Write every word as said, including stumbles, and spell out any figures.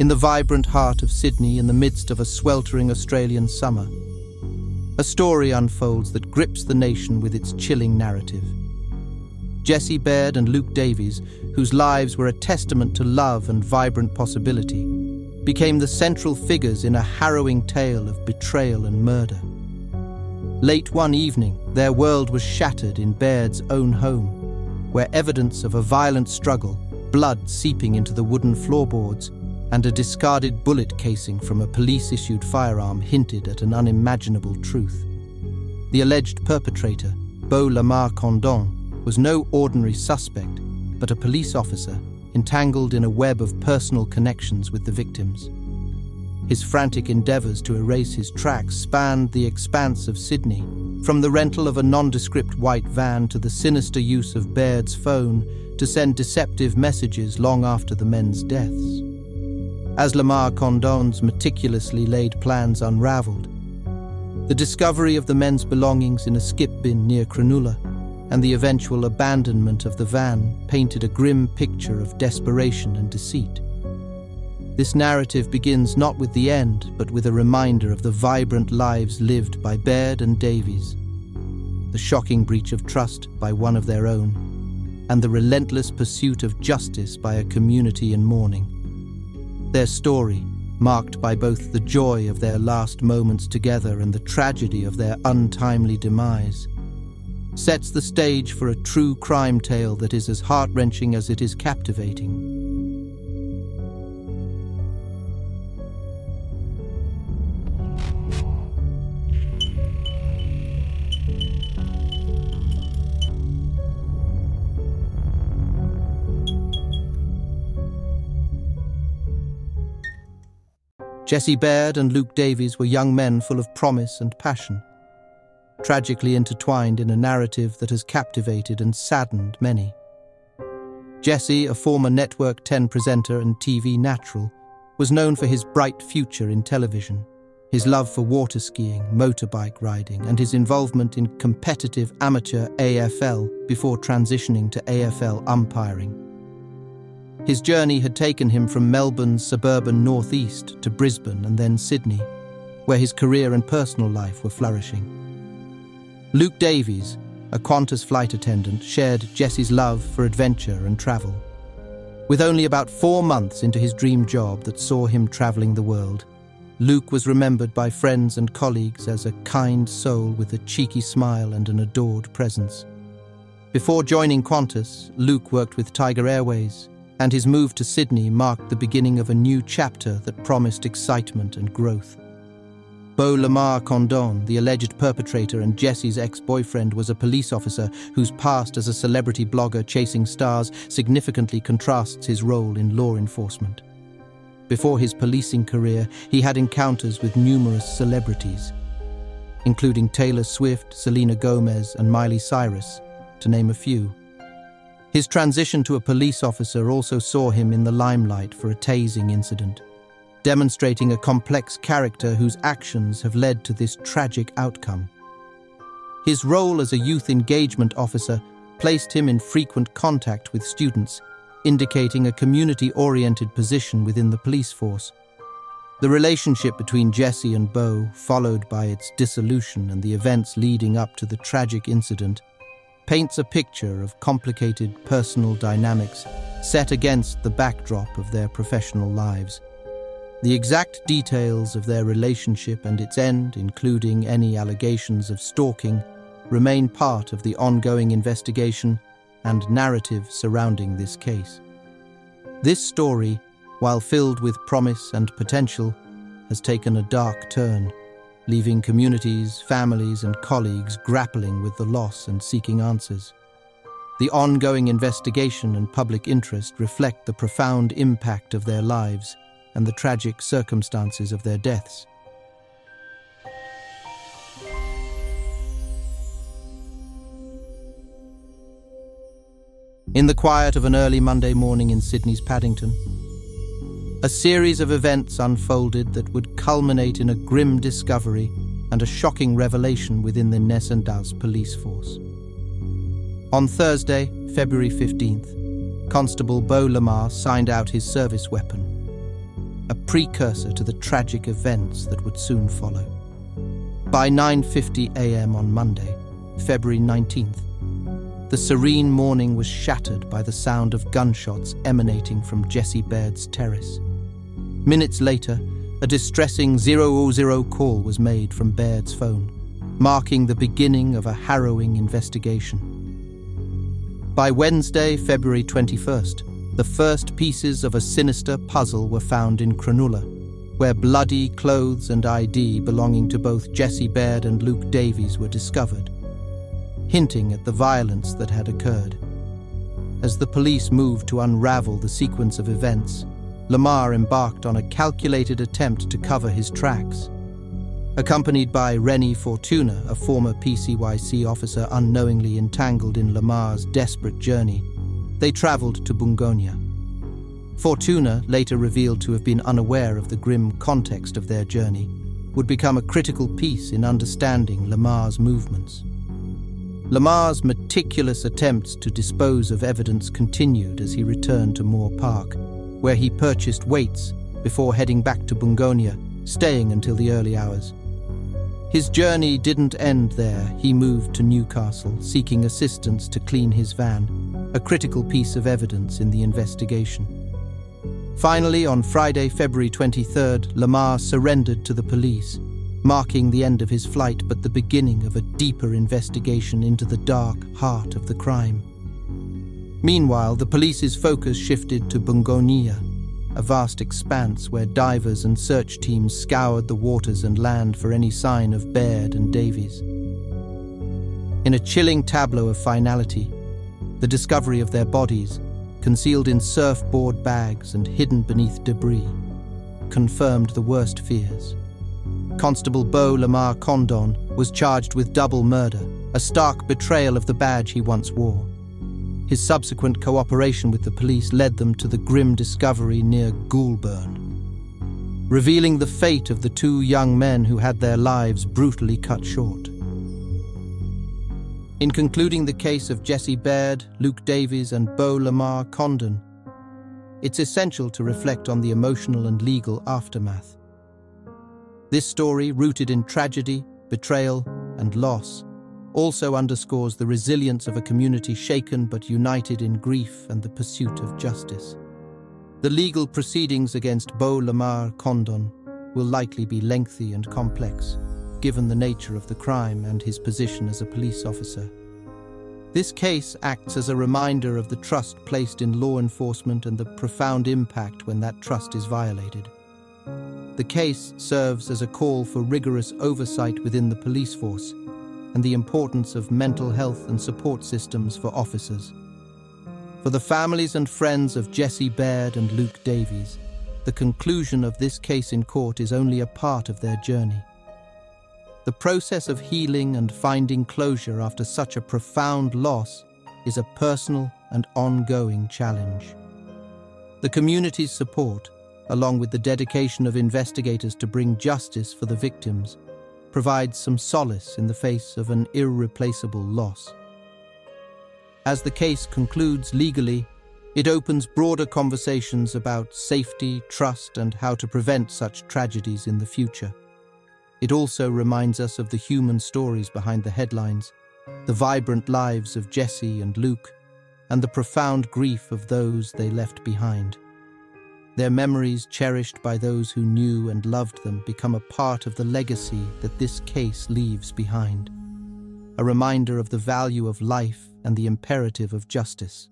in the vibrant heart of Sydney in the midst of a sweltering Australian summer. A story unfolds that grips the nation with its chilling narrative. Jesse Baird and Luke Davies, whose lives were a testament to love and vibrant possibility, became the central figures in a harrowing tale of betrayal and murder. Late one evening, their world was shattered in Baird's own home, where evidence of a violent struggle, blood seeping into the wooden floorboards, and a discarded bullet casing from a police-issued firearm hinted at an unimaginable truth. The alleged perpetrator, Beau Lamarre-Condon, was no ordinary suspect, but a police officer entangled in a web of personal connections with the victims. His frantic endeavours to erase his tracks spanned the expanse of Sydney, from the rental of a nondescript white van to the sinister use of Baird's phone to send deceptive messages long after the men's deaths. As Lamarre-Condon's meticulously laid plans unravelled, the discovery of the men's belongings in a skip bin near Cronulla and the eventual abandonment of the van painted a grim picture of desperation and deceit. This narrative begins not with the end, but with a reminder of the vibrant lives lived by Baird and Davies, the shocking breach of trust by one of their own, and the relentless pursuit of justice by a community in mourning. Their story, marked by both the joy of their last moments together and the tragedy of their untimely demise, sets the stage for a true crime tale that is as heart-wrenching as it is captivating. Jesse Baird and Luke Davies were young men full of promise and passion, tragically intertwined in a narrative that has captivated and saddened many. Jesse, a former Network ten presenter and T V natural, was known for his bright future in television, his love for water skiing, motorbike riding, and his involvement in competitive amateur A F L before transitioning to A F L umpiring. His journey had taken him from Melbourne's suburban northeast to Brisbane and then Sydney, where his career and personal life were flourishing. Luke Davies, a Qantas flight attendant, shared Jesse's love for adventure and travel. With only about four months into his dream job that saw him travelling the world, Luke was remembered by friends and colleagues as a kind soul with a cheeky smile and an adored presence. Before joining Qantas, Luke worked with Tiger Airways, and his move to Sydney marked the beginning of a new chapter that promised excitement and growth. Beau Lamarre-Condon, the alleged perpetrator and Jesse's ex-boyfriend, was a police officer whose past as a celebrity blogger chasing stars significantly contrasts his role in law enforcement. Before his policing career, he had encounters with numerous celebrities, including Taylor Swift, Selena Gomez, and Miley Cyrus, to name a few. His transition to a police officer also saw him in the limelight for a tasing incident, demonstrating a complex character whose actions have led to this tragic outcome. His role as a youth engagement officer placed him in frequent contact with students, indicating a community-oriented position within the police force. The relationship between Jesse and Beau, followed by its dissolution and the events leading up to the tragic incident, paints a picture of complicated personal dynamics set against the backdrop of their professional lives. The exact details of their relationship and its end, including any allegations of stalking, remain part of the ongoing investigation and narrative surrounding this case. This story, while filled with promise and potential, has taken a dark turn, leaving communities, families, and colleagues grappling with the loss and seeking answers. The ongoing investigation and public interest reflect the profound impact of their lives and the tragic circumstances of their deaths. In the quiet of an early Monday morning in Sydney's Paddington, a series of events unfolded that would culminate in a grim discovery and a shocking revelation within the Newcastle police force. On Thursday, February fifteenth, Constable Beau Lamarre signed out his service weapon, a precursor to the tragic events that would soon follow. By nine fifty a m on Monday, February nineteenth, the serene morning was shattered by the sound of gunshots emanating from Jesse Baird's terrace. Minutes later, a distressing zero zero call was made from Baird's phone, marking the beginning of a harrowing investigation. By Wednesday, February twenty-first, the first pieces of a sinister puzzle were found in Cronulla, where bloody clothes and I D belonging to both Jesse Baird and Luke Davies were discovered, hinting at the violence that had occurred. As the police moved to unravel the sequence of events, Lamarre embarked on a calculated attempt to cover his tracks. Accompanied by Renny Fortuna, a former P C Y C officer unknowingly entangled in Lamarre's desperate journey, they travelled to Bungonia. Fortuna, later revealed to have been unaware of the grim context of their journey, would become a critical piece in understanding Lamarre's movements. Lamarre's meticulous attempts to dispose of evidence continued as he returned to Moore Park, where he purchased weights before heading back to Bungonia, staying until the early hours. His journey didn't end there. He moved to Newcastle, seeking assistance to clean his van, a critical piece of evidence in the investigation. Finally, on Friday, February twenty-third, Lamarre surrendered to the police, marking the end of his flight but the beginning of a deeper investigation into the dark heart of the crime. Meanwhile, the police's focus shifted to Bungonia, a vast expanse where divers and search teams scoured the waters and land for any sign of Baird and Davies. In a chilling tableau of finality, the discovery of their bodies, concealed in surfboard bags and hidden beneath debris, confirmed the worst fears. Constable Beau Lamarre-Condon was charged with double murder, a stark betrayal of the badge he once wore. His subsequent cooperation with the police led them to the grim discovery near Goulburn, revealing the fate of the two young men who had their lives brutally cut short. In concluding the case of Jesse Baird, Luke Davies and Beau Lamarre-Condon, it's essential to reflect on the emotional and legal aftermath. This story, rooted in tragedy, betrayal and loss, also underscores the resilience of a community shaken but united in grief and the pursuit of justice. The legal proceedings against Beau Lamarre-Condon will likely be lengthy and complex, given the nature of the crime and his position as a police officer. This case acts as a reminder of the trust placed in law enforcement and the profound impact when that trust is violated. The case serves as a call for rigorous oversight within the police force, and the importance of mental health and support systems for officers. For the families and friends of Jesse Baird and Luke Davies, the conclusion of this case in court is only a part of their journey. The process of healing and finding closure after such a profound loss is a personal and ongoing challenge. The community's support, along with the dedication of investigators to bring justice for the victims, provides some solace in the face of an irreplaceable loss. As the case concludes legally, it opens broader conversations about safety, trust, and how to prevent such tragedies in the future. It also reminds us of the human stories behind the headlines, the vibrant lives of Jesse and Luke, and the profound grief of those they left behind. Their memories, cherished by those who knew and loved them, become a part of the legacy that this case leaves behind, a reminder of the value of life and the imperative of justice.